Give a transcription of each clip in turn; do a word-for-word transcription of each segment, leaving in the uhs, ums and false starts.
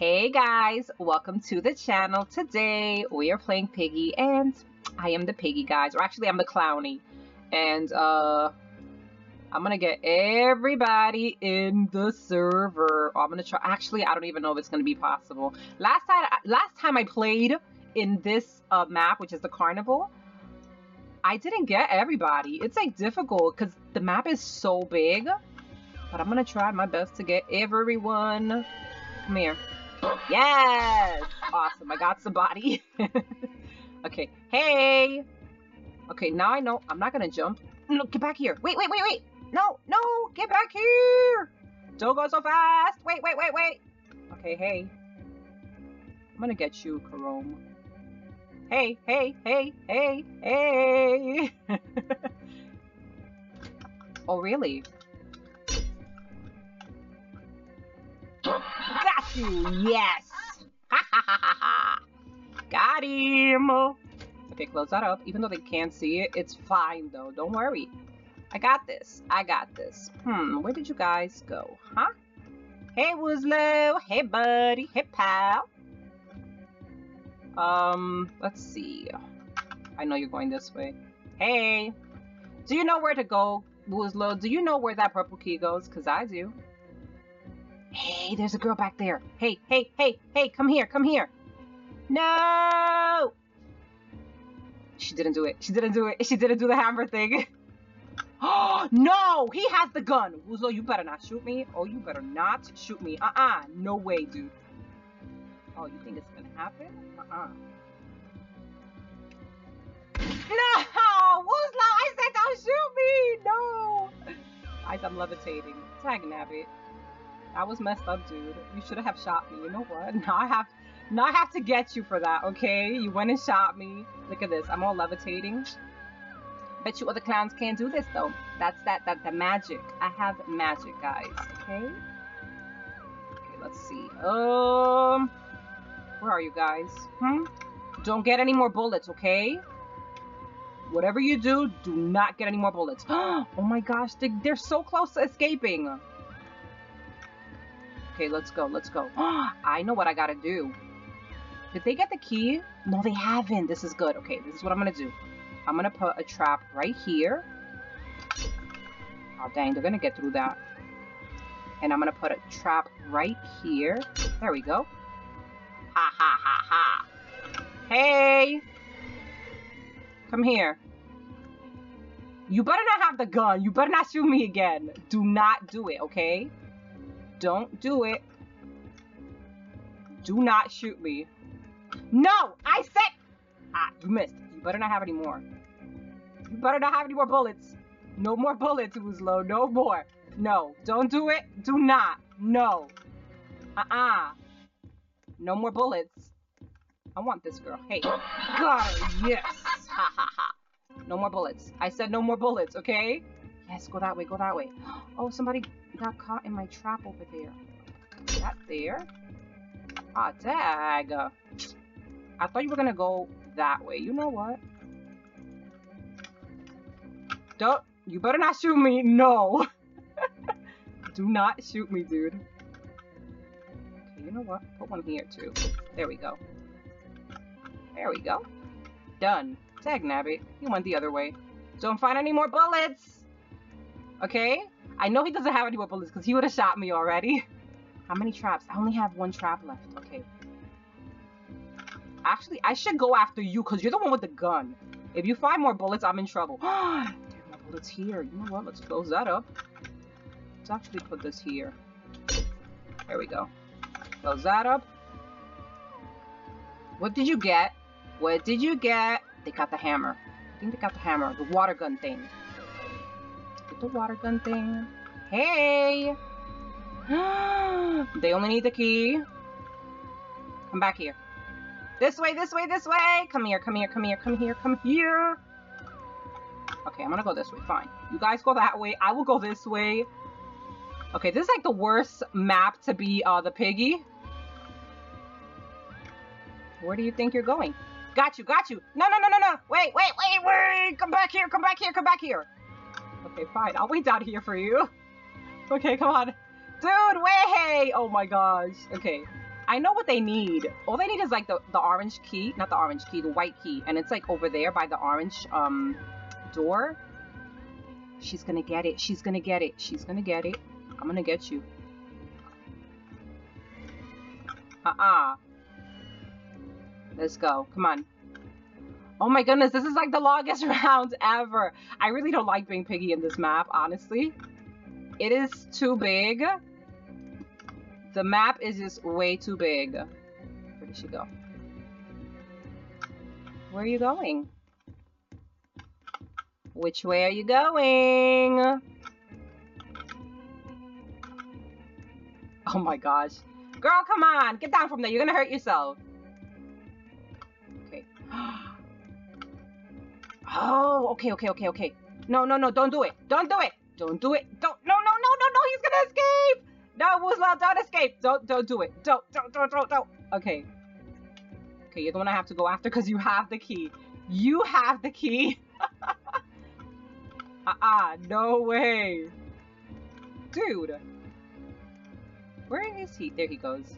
Hey guys, welcome to the channel. Today we are playing Piggy and I am the Piggy, guys, or actually I'm the Clowny, and uh I'm gonna get everybody in the server. Oh, I'm gonna try. Actually, I don't even know if it's gonna be possible. Last time last time I played in this uh map, which is the carnival, I didn't get everybody. It's like difficult because the map is so big, but I'm gonna try my best to get everyone. Come here. Yes! Awesome. I got somebody. Okay. Hey! Okay, now I know I'm not gonna jump. No, get back here. Wait, wait, wait, wait! No, no! Get back here! Don't go so fast! Wait, wait, wait, wait! Okay, hey. I'm gonna get you, Karome. Hey, hey, hey, hey, hey! Oh, really? Got you! Yes! Ha ha ha ha! Got him! Okay, close that up. Even though they can't see it, it's fine though. Don't worry. I got this. I got this. Hmm, where did you guys go? Huh? Hey, Woozlo! Hey, buddy! Hey, pal! Um, let's see. I know you're going this way. Hey! Do you know where to go, Woozlo? Do you know where that purple key goes? Because I do. Hey, there's a girl back there. Hey, hey, hey, hey, come here, come here. No! She didn't do it. She didn't do it. She didn't do the hammer thing. Oh, no! He has the gun! Woozlo, you better not shoot me. Oh, you better not shoot me. Uh-uh. No way, dude. Oh, you think it's gonna happen? Uh-uh. No! Woozlo, I said don't shoot me! No! I'm levitating. Tag nabbit. That was messed up, dude. You should have shot me. You know what? Now I have, now I have to get you for that, okay? You went and shot me. Look at this. I'm all levitating. Bet you other clowns can't do this, though. That's that, that, the magic. I have magic, guys, okay? Okay, let's see. Um, where are you guys? Hmm? Don't get any more bullets, okay? Whatever you do, do not get any more bullets. Oh my gosh, they, they're so close to escaping. Okay, let's go, let's go. I know what I gotta do. Did they get the key? No, they haven't. This is good. Okay, this is what I'm gonna do. I'm gonna put a trap right here. Oh, dang, they're gonna get through that. And I'm gonna put a trap right here. There we go. Ha, ha, ha, ha. Hey! Come here. You better not have the gun. You better not shoot me again. Do not do it, okay? Don't do it. Do not shoot me. No! I said... Ah, you missed. You better not have any more. You better not have any more bullets. No more bullets, Woozlo. No more. No. Don't do it. Do not. No. Uh-uh. No more bullets. I want this girl. Hey. God, yes. Ha, ha, ha. No more bullets. I said no more bullets, okay? Yes, go that way. Go that way. Oh, somebody... got caught in my trap over there. That there. Ah, dag. I thought you were gonna go that way. You know what? Don't. You better not shoot me. No. Do not shoot me, dude. Okay, you know what? Put one here too. There we go. There we go. Done. Dag nabbit. You went the other way. Don't find any more bullets. Okay. I know he doesn't have any more bullets because he would have shot me already. How many traps? I only have one trap left. Okay. Actually, I should go after you because you're the one with the gun. If you find more bullets, I'm in trouble. There are more bullets here. You know what? Let's close that up. Let's actually put this here. There we go. Close that up. What did you get? What did you get? They got the hammer. I think they got the hammer. The water gun thing. The water gun thing. Hey! They only need the key. Come back here. This way, this way, this way! Come here, come here, come here, come here, come here! Okay, I'm gonna go this way. Fine. You guys go that way. I will go this way. Okay, this is like the worst map to be uh, the Piggy. Where do you think you're going? Got you, got you! No, no, no, no, no! Wait, wait, wait, wait! Come back here, come back here, come back here! Okay, fine. I'll wait down here for you. Okay, come on. Dude, way! Oh my gosh. Okay. I know what they need. All they need is like the, the orange key, not the orange key, the white key. And it's like over there by the orange um, door. She's gonna get it. She's gonna get it. She's gonna get it. I'm gonna get you. Uh-uh. Let's go. Come on. Oh my goodness, this is like the longest round ever. I really don't like being Piggy in this map, honestly. It is too big. The map is just way too big. Where did she go? Where are you going? Which way are you going? Oh my gosh. Girl, come on. Get down from there. You're gonna hurt yourself. Okay. Oh, okay, okay, okay, okay. No, no, no. Don't do it. Don't do it. Don't do it. Don't. No, no, no, no, no. He's gonna escape. No, Woozlo, don't escape. Don't, don't do it. Don't, don't, don't, don't, don't. Okay. Okay, you're the one I have to go after because you have the key. You have the key. Uh-uh. No way. Dude. Where is he? There he goes.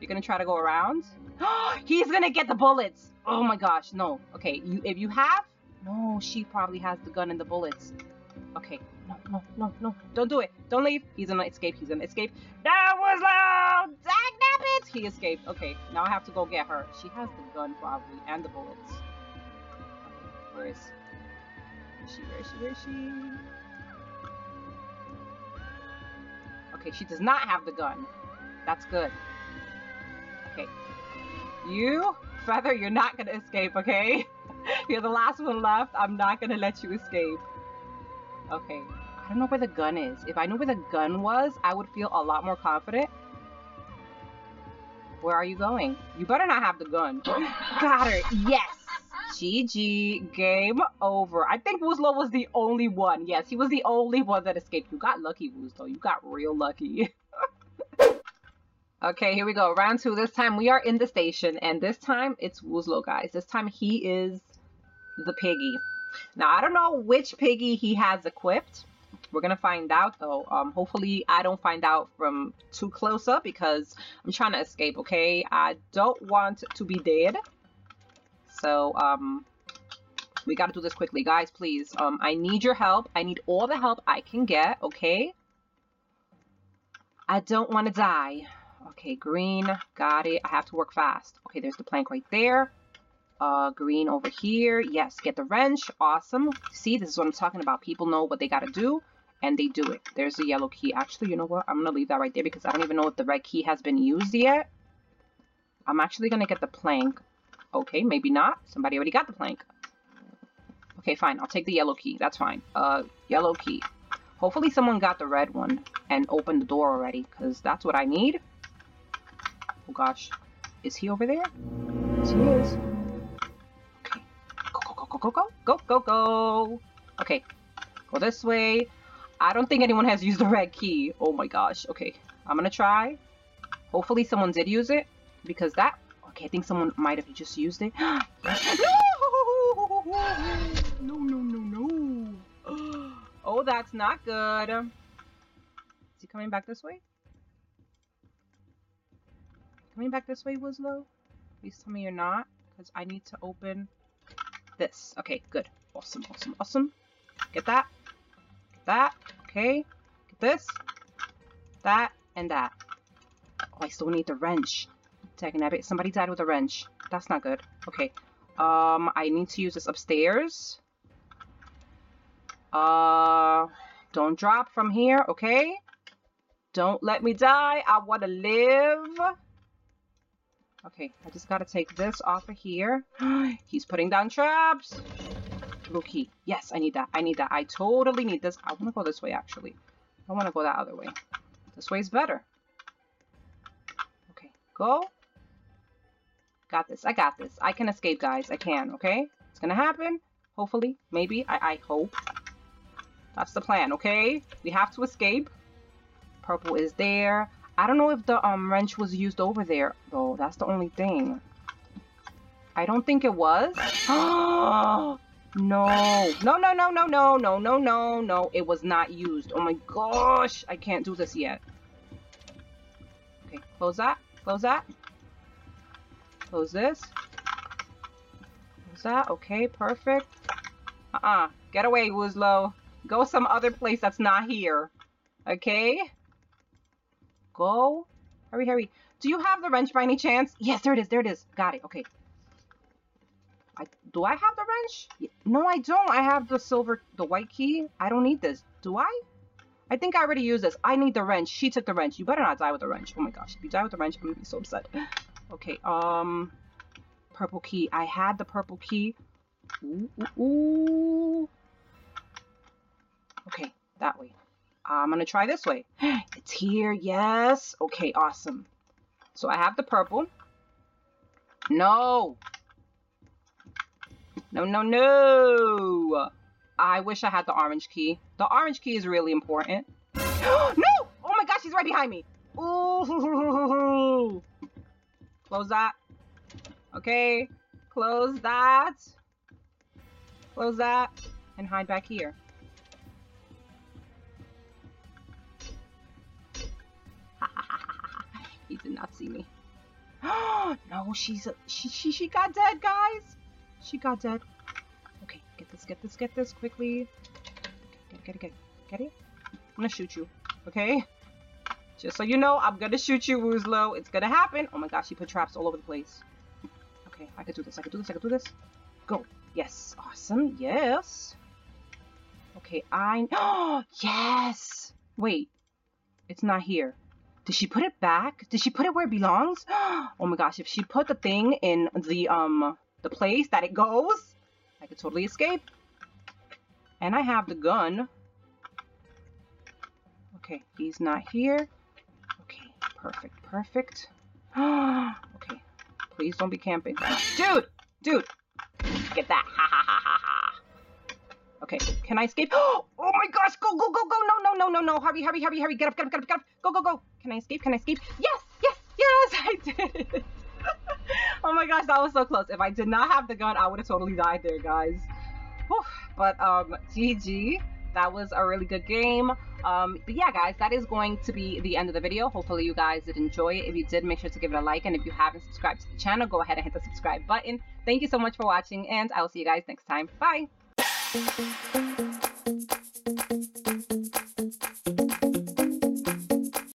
You're gonna try to go around? He's gonna get the bullets. Oh my gosh. No. Okay. You, if you have... No, she probably has the gun and the bullets. Okay. No, no, no, no. Don't do it. Don't leave. He's gonna escape. He's gonna escape. That was loud. Dang it. He escaped. Okay. Now I have to go get her. She has the gun probably and the bullets. Where is she? Where is she? Where is she? Okay. She does not have the gun. That's good. Okay. You, Feather, you're not gonna escape, okay? You're the last one left. I'm not gonna let you escape. Okay. I don't know where the gun is. If I knew where the gun was, I would feel a lot more confident. Where are you going? You better not have the gun. Got her. Yes. G G. Game over. I think Woozlo was the only one. Yes, he was the only one that escaped. You got lucky, Woozlo. You got real lucky. Okay, here we go. Round two. This time we are in the station, and this time it's Woozlo, guys. This time he is the Piggy. Now, I don't know which Piggy he has equipped. We're going to find out, though. Um, hopefully, I don't find out from too close up because I'm trying to escape, okay? I don't want to be dead. So, um, we got to do this quickly. Guys, please. Um, I need your help. I need all the help I can get, okay? I don't want to die. Okay, green. Got it. I have to work fast. Okay, there's the plank right there. Uh, green over here. Yes, get the wrench. Awesome. See, this is what I'm talking about. People know what they gotta do, and they do it. There's the yellow key. Actually, you know what? I'm gonna leave that right there because I don't even know if the red key has been used yet. I'm actually gonna get the plank. Okay, maybe not. Somebody already got the plank. Okay, fine. I'll take the yellow key. That's fine. Uh, yellow key. Hopefully someone got the red one and opened the door already because that's what I need. Oh gosh, is he over there? Yes, he is. Okay, go, go, go, go, go, go, go, go. Okay, go this way. I don't think anyone has used the red key. Oh my gosh. Okay, I'm gonna try. Hopefully someone did use it because that. Okay, I think someone might have just used it. No! No! No! No! No! Oh, that's not good. Is he coming back this way? Coming back this way, Woozlo? Please tell me you're not, because I need to open this. Okay, good. Awesome, awesome, awesome. Get that. Get that. Okay. Get this. That. And that. Oh, I still need the wrench. Dang it. Somebody died with a wrench. That's not good. Okay. Um, I need to use this upstairs. Uh, don't drop from here, okay? Don't let me die. I want to live. Okay, I just gotta take this off of here. He's putting down traps. Blue key. Yes, I need that. I need that. I totally need this. I wanna go this way, actually. I wanna go that other way. This way's better. Okay, go. Got this. I got this. I can escape, guys. I can, okay? It's gonna happen. Hopefully. Maybe. I, I hope. That's the plan, okay? We have to escape. Purple is there. I don't know if the um, wrench was used over there, though. That's the only thing. I don't think it was. Oh, no. No, no, no, no, no, no, no, no, no. It was not used. Oh, my gosh. I can't do this yet. Okay, close that. Close that. Close this. Close that. Okay, perfect. Uh-uh. Get away, Woozlo. Go some other place that's not here. Okay? Go. Hurry, hurry. Do you have the wrench by any chance? Yes, there it is. There it is. Got it. Okay. I, do I have the wrench? No, I don't. I have the silver, the white key. I don't need this. Do I? I think I already used this. I need the wrench. She took the wrench. You better not die with the wrench. Oh my gosh. If you die with the wrench, I'm going to be so upset. Okay. Um, purple key. I had the purple key. Ooh, ooh, ooh. Okay. That way. I'm going to try this way. It's here. Yes. Okay. Awesome. So I have the purple. No. No, no, no. I wish I had the orange key. The orange key is really important. No! Oh my gosh, he's right behind me. Ooh. Close that. Okay. Close that. Close that. And hide back here. He did not see me. No, she's a, she, she she got dead, guys. She got dead. Okay, get this, get this, get this quickly. Get it, get it, get it. Get it? I'm gonna shoot you. Okay? Just so you know, I'm gonna shoot you, Woozlo. It's gonna happen. Oh my gosh, she put traps all over the place. Okay, I could do this, I could do this, I could do this. Go. Yes. Awesome. Yes. Okay, I oh yes! Wait. It's not here. Did she put it back? Did she put it where it belongs? Oh my gosh, if she put the thing in the um the place that it goes, I could totally escape. And I have the gun. Okay, he's not here. Okay, perfect, perfect. Okay, please don't be camping. Dude, dude, get that. Ha ha ha ha ha. Okay, can I escape? Oh my gosh, go, go, go, go, no, no, no, no, no, hurry, hurry, hurry, hurry, get up, get up, get up, get up, go, go, go. Can I escape? Can I escape? Yes, yes, yes, I did it. Oh my gosh, that was so close. If I did not have the gun, I would have totally died there, guys. Whew. But, um, G G. That was a really good game. Um, but yeah, guys, that is going to be the end of the video. Hopefully you guys did enjoy it. If you did, make sure to give it a like. And if you haven't subscribed to the channel, go ahead and hit the subscribe button. Thank you so much for watching, and I will see you guys next time. Bye. Thank you.